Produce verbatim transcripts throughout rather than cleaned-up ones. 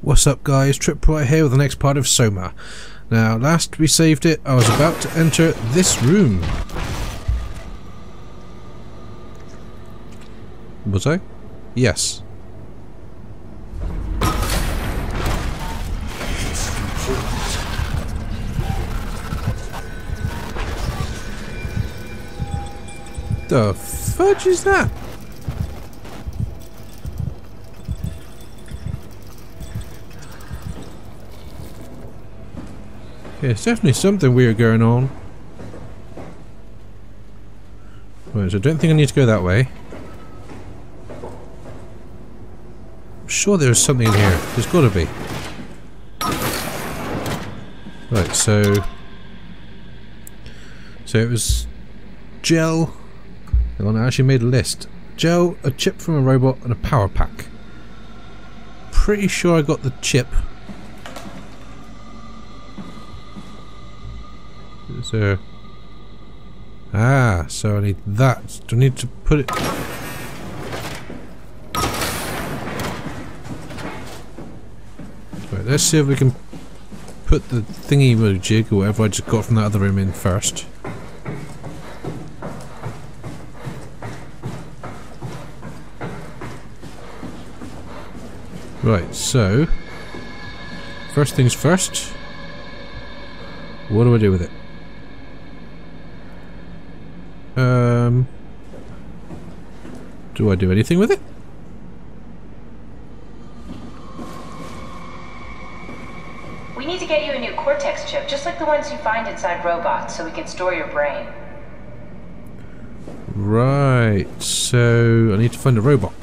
What's up guys, Trip right here with the next part of SOMA. Now last we saved it, I was about to enter this room. Was I? Yes. The fudge is that? Yeah, it's definitely something weird going on. Right, so I don't think I need to go that way. I'm sure there's something in here. There's gotta be. Right, so... So it was... Gel... I actually made a list. Gel, a chip from a robot, and a power pack. Pretty sure I got the chip. So... Ah, so I need that. Do I need to put it... Right, let's see if we can put the thingy-mo-jig or whatever I just got from that other room in first. Right, so, first things first, what do I do with it? Um, do I do anything with it? We need to get you a new cortex chip, just like the ones you find inside robots, so we can store your brain. Right, so I need to find a robot.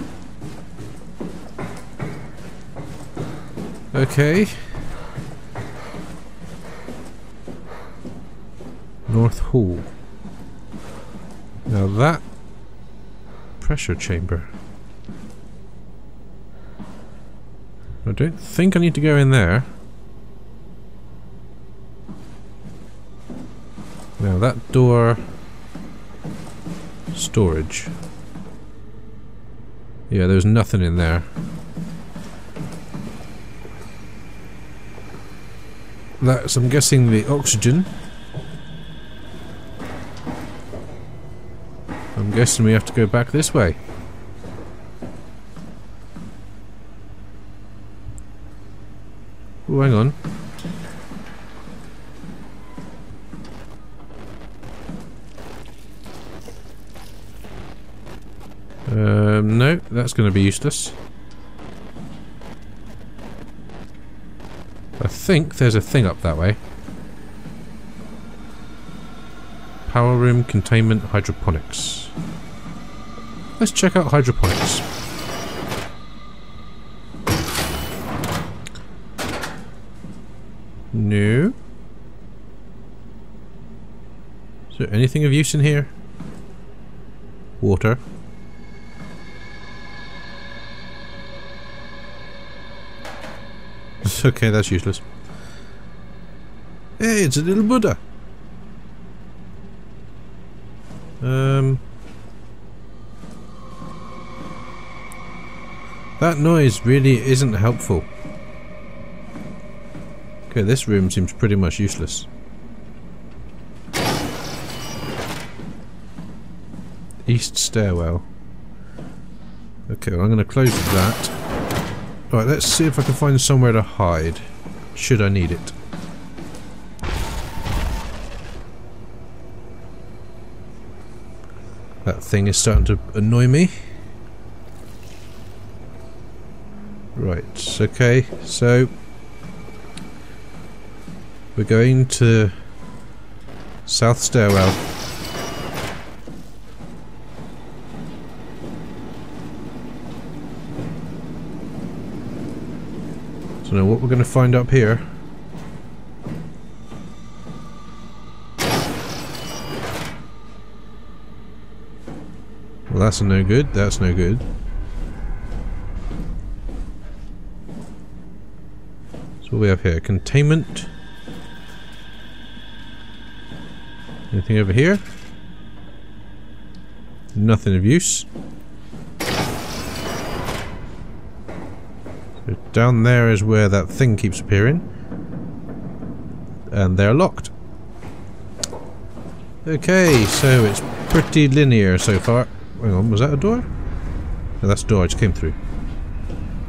Okay. North Hall. Now that pressure chamber. I don't think I need to go in there. Now that door. Storage. Yeah, there's nothing in there. That's, I'm guessing, the oxygen. I'm guessing we have to go back this way. Oh, hang on. Um, no, that's going to be useless. I think there's a thing up that way. Power room, containment, hydroponics. Let's check out hydroponics. No. Is there anything of use in here? Water. Okay, that's useless. Hey, it's a little Buddha. Um, that noise really isn't helpful. Okay, this room seems pretty much useless. East stairwell. Okay, well, I'm going to close that. Right, let's see if I can find somewhere to hide, should I need it. That thing is starting to annoy me. Right, okay, so... We're going to... South Stairwell. Know what we're going to find up here. Well, that's no good. That's no good. So what we have here, containment. Anything over here? Nothing of use. Down there is where that thing keeps appearing. And they're locked. Okay, so it's pretty linear so far. Hang on, was that a door? No, that's a door I just came through.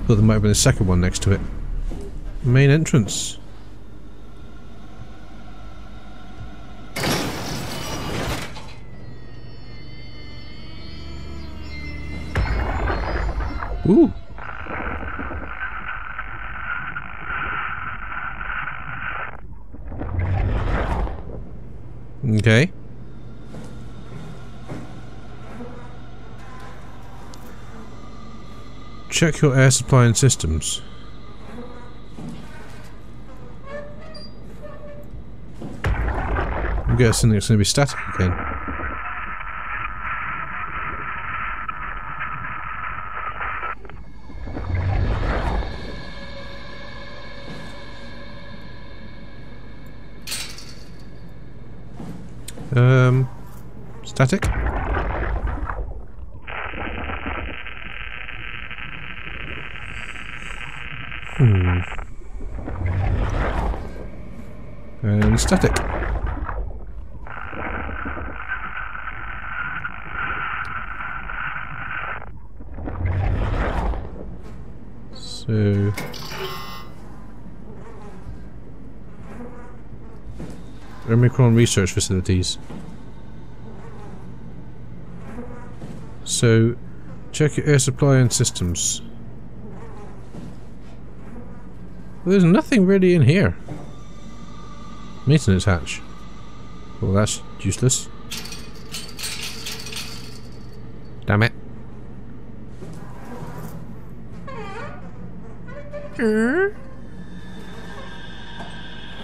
Thought there might have been a second one next to it. Main entrance. Ooh. Okay. Check your air supply and systems. I'm guessing it's going to be static again. Um, static? Hmm. And static. So... Omicron research facilities. So, check your air supply and systems. Well, there's nothing really in here. Maintenance hatch. Well, that's useless. Damn it.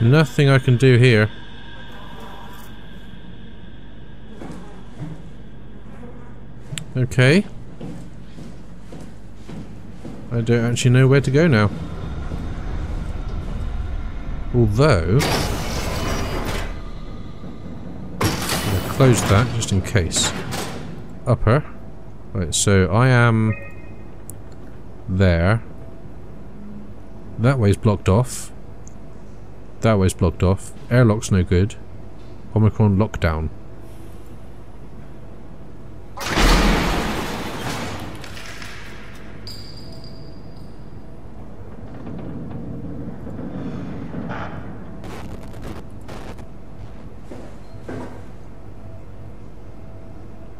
Nothing I can do here. Okay. I don't actually know where to go now. Although... I'll close that just in case. Upper. Right, so I am... there. That way's blocked off. That way's blocked off. Airlock's no good. Omicron lockdown.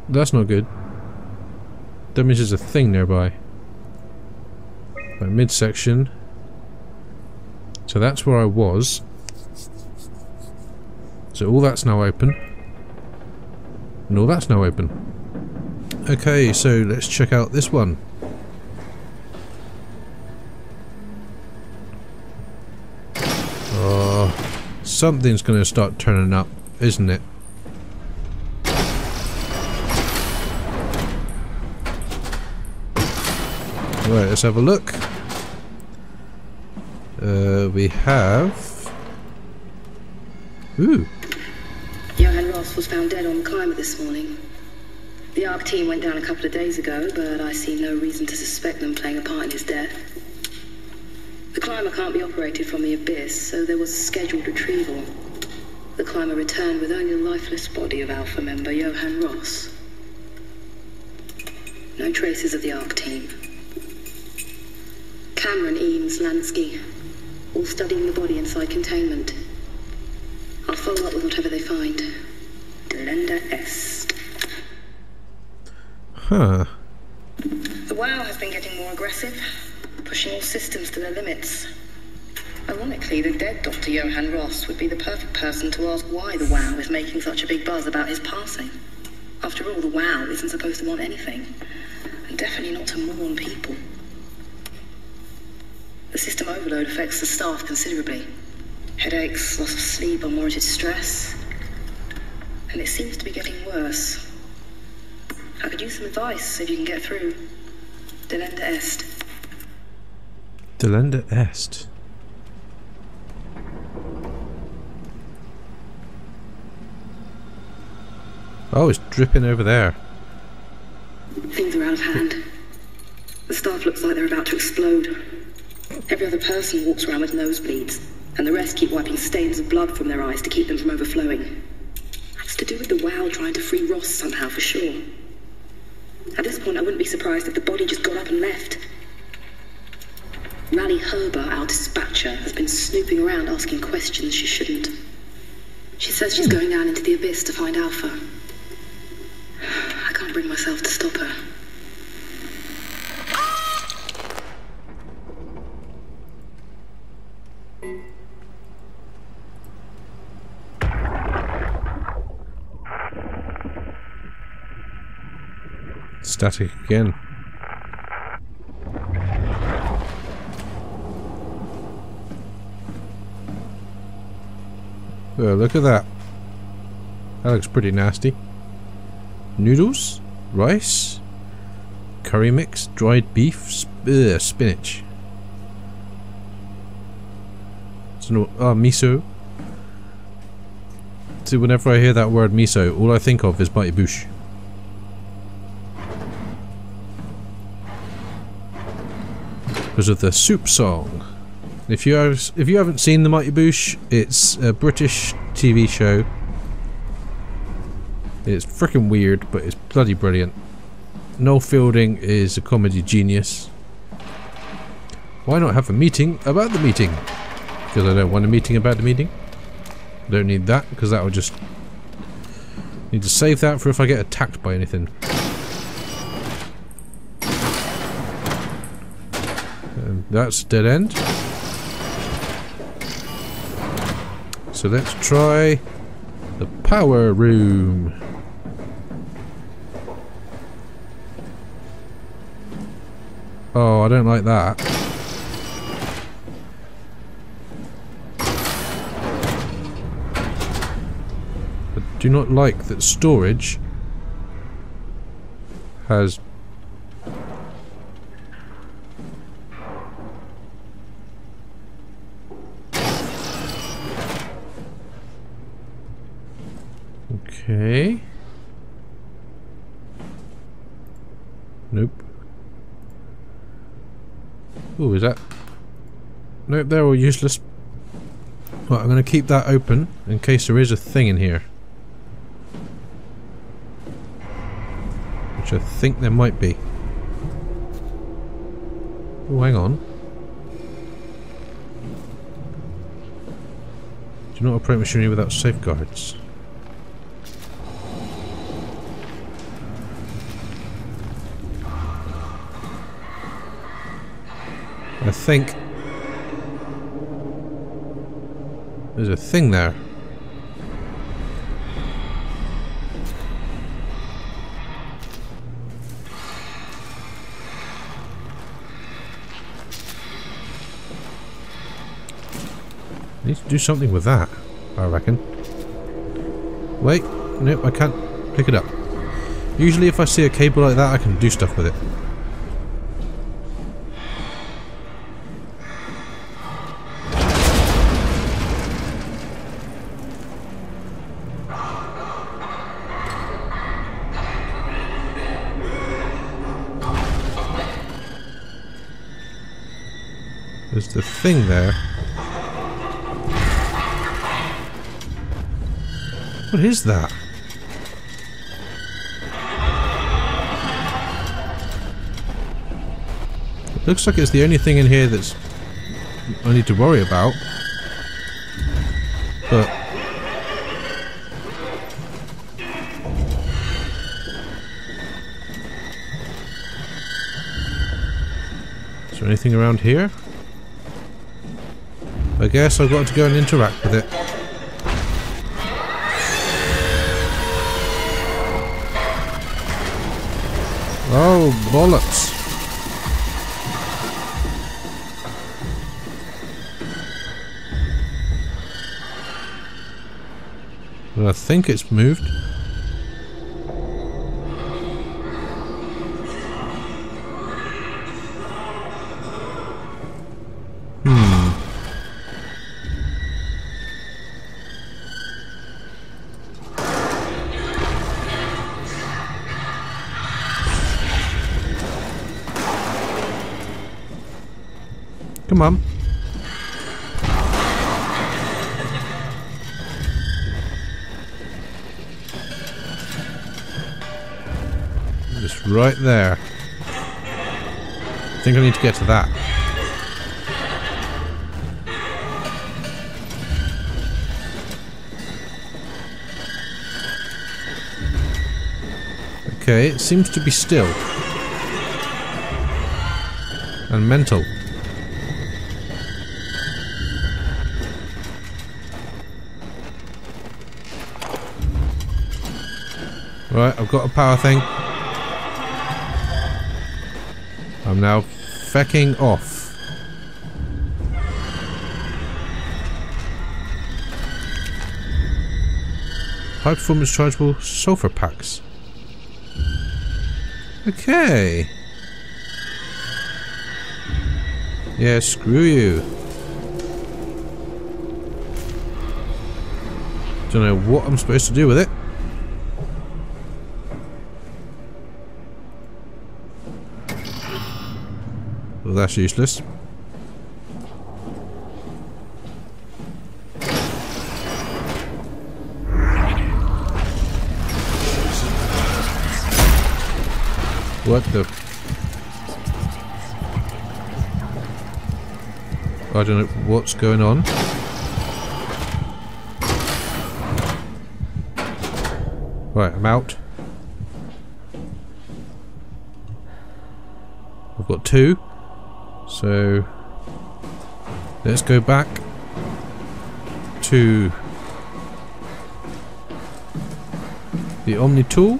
That's not good. That means there's a thing nearby. Right, midsection. So that's where I was. So all that's now open. And all that's now open. Okay, so let's check out this one. Oh, something's going to start turning up, isn't it? Right, let's have a look. Uh, we have... Ooh. Johan Ross was found dead on the climber this morning. The A R C team went down a couple of days ago, but I see no reason to suspect them playing a part in his death. The climber can't be operated from the abyss, so there was a scheduled retrieval. The climber returned with only the lifeless body of Alpha member Johan Ross. No traces of the A R C team. Cameron Eames Lansky, all studying the body inside containment. I'll follow up with whatever they find. Delenda Est. Huh. The WoW has been getting more aggressive, pushing all systems to their limits. Ironically, the dead Doctor Johan Ross would be the perfect person to ask why the WoW is making such a big buzz about his passing. After all, the WoW isn't supposed to want anything, and definitely not to mourn people. The system overload affects the staff considerably. Headaches, loss of sleep, unwarranted stress. And it seems to be getting worse. I could use some advice if you can get through. Delenda Est. Delenda Est. Oh, it's dripping over there. Things are out of hand. The staff looks like they're about to explode. Every other person walks around with nosebleeds, and the rest keep wiping stains of blood from their eyes to keep them from overflowing. That's to do with the WoW trying to free Ross somehow, for sure. At this point, I wouldn't be surprised if the body just got up and left. Rally Herber, our dispatcher, has been snooping around asking questions she shouldn't. She says she's going down into the abyss to find Alpha. I can't bring myself to stop her. Static again. Oh, look at that. That looks pretty nasty. Noodles, rice, curry mix, dried beef, sp ugh, spinach. So no, ah, miso. See, whenever I hear that word miso, all I think of is Mighty Boosh. Because of the soup song. If you have, if you haven't seen The Mighty Boosh, it's a British T V show. It's freaking weird, but it's bloody brilliant. Noel Fielding is a comedy genius. Why not have a meeting about the meeting? Because I don't want a meeting about the meeting. I don't need that, because that will just... need to save that for if I get attacked by anything. And that's a dead end. So let's try the power room. Oh, I don't like that. I do not like that storage has... Okay. Nope. Ooh, is that... Nope, they're all useless. Right, I'm going to keep that open in case there is a thing in here. Which I think there might be. Oh, hang on. Do not operate machinery without safeguards. I think there's a thing there. I need to do something with that, I reckon. Wait, nope, I can't pick it up. Usually if I see a cable like that, I can do stuff with it. There's the thing there. What is that? It looks like it's the only thing in here that's I need to worry about. But is there anything around here? I guess I've got to go and interact with it. Oh, bollocks. Well, I think it's moved. Come on. Just right there. I think I need to get to that. Okay, it seems to be still. And mental. Right, I've got a power thing. I'm now fecking off. High performance chargeable sulfur packs. Okay. Yeah, screw you. Don't know what I'm supposed to do with it. Well, that's useless. What the? I don't know what's going on. Right, I'm out. I've got two. So let's go back to the Omni tool.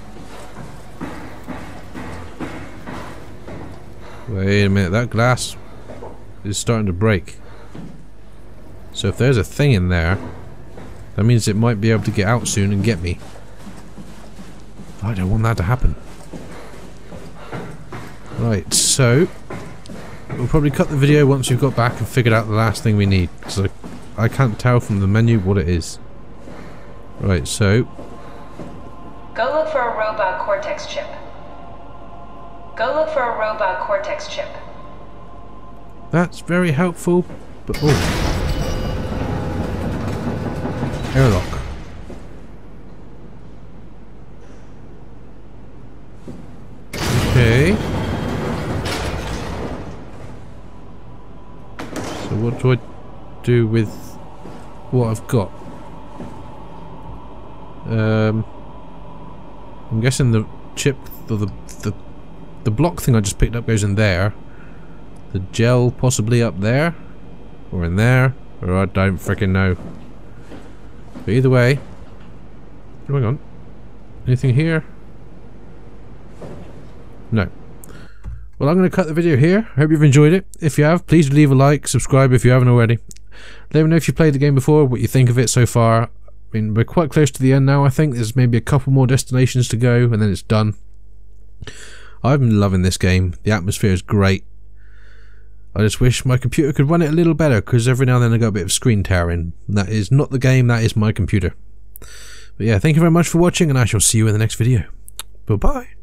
Wait a minute, that glass is starting to break. So if there's a thing in there, that means it might be able to get out soon and get me. I don't want that to happen. Right, so we'll probably cut the video once we've got back and figured out the last thing we need, because I, I can't tell from the menu what it is. Right, so go look for a robot cortex chip. Go look for a robot cortex chip. That's very helpful, but oh. Airlock. Okay. So what do I do with what I've got? Um I'm guessing the chip the the, the The block thing I just picked up goes in there. The gel possibly up there? Or in there? Or I don't freaking know. But either way... Oh, hang on. Anything here? No. Well, I'm going to cut the video here. I hope you've enjoyed it. If you have, please leave a like, subscribe if you haven't already. Let me know if you've played the game before, what you think of it so far. I mean, we're quite close to the end now, I think. There's maybe a couple more destinations to go, and then it's done. I've been loving this game. The atmosphere is great. I just wish my computer could run it a little better, because every now and then I got a bit of screen tearing. That is not the game, that is my computer. But yeah, thank you very much for watching, and I shall see you in the next video. Bye-bye.